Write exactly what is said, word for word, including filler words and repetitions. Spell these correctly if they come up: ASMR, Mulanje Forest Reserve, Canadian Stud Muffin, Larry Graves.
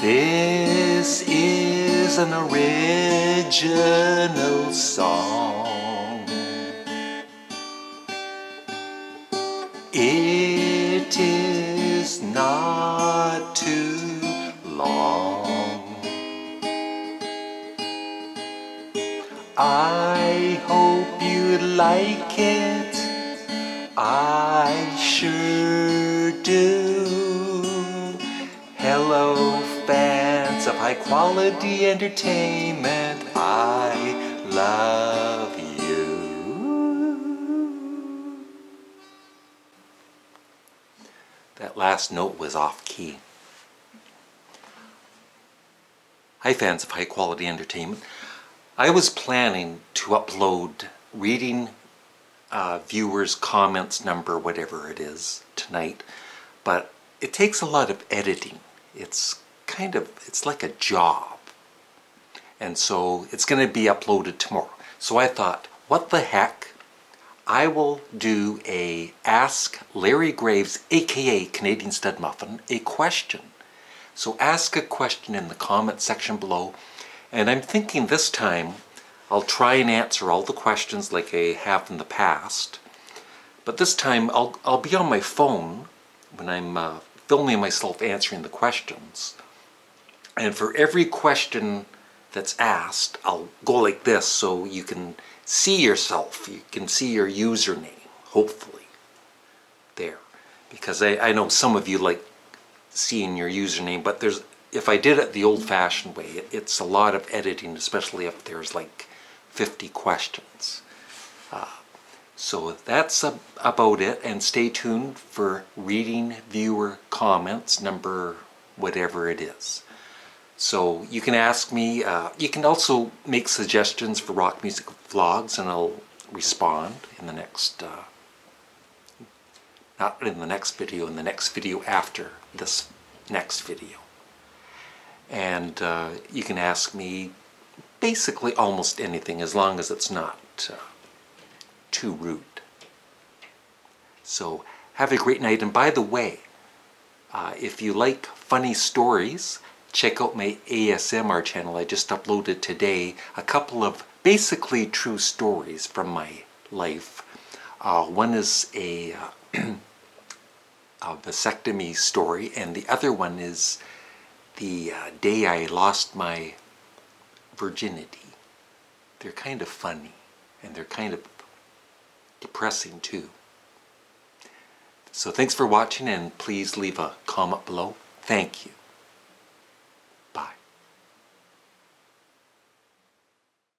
This is an original song. It is not too long. I hope you like it. I sure do. Hello, fans of high-quality entertainment, I love you. That last note was off-key. Hi, fans of high-quality entertainment. I was planning to upload reading uh, viewers' comments number, whatever it is, tonight, but it takes a lot of editing. It's kind of, it's like a job, and so it's going to be uploaded tomorrow. So I thought, what the heck, I will do a Ask Larry Graves, aka Canadian Stud Muffin, a question. So ask a question in the comment section below, and I'm thinking this time I'll try and answer all the questions like I have in the past, but this time I'll, I'll be on my phone when I'm uh, filming myself answering the questions. And for every question that's asked, I'll go like this so you can see yourself. You can see your username, hopefully. There. Because I, I know some of you like seeing your username, but there's, if I did it the old-fashioned way, it, it's a lot of editing, especially if there's like fifty questions. Uh, so that's a, about it, and stay tuned for reading viewer comments, number whatever it is. So you can ask me, uh, you can also make suggestions for rock music vlogs, and I'll respond in the next, uh, not in the next video, in the next video after this next video. And uh, you can ask me basically almost anything, as long as it's not uh, too rude. So have a great night, and by the way, uh, if you like funny stories, check out my A S M R channel. I just uploaded today a couple of basically true stories from my life. Uh, one is a, uh, a vasectomy story, and the other one is the uh, day I lost my virginity. They're kind of funny, and they're kind of depressing too. So thanks for watching, and please leave a comment below. Thank you.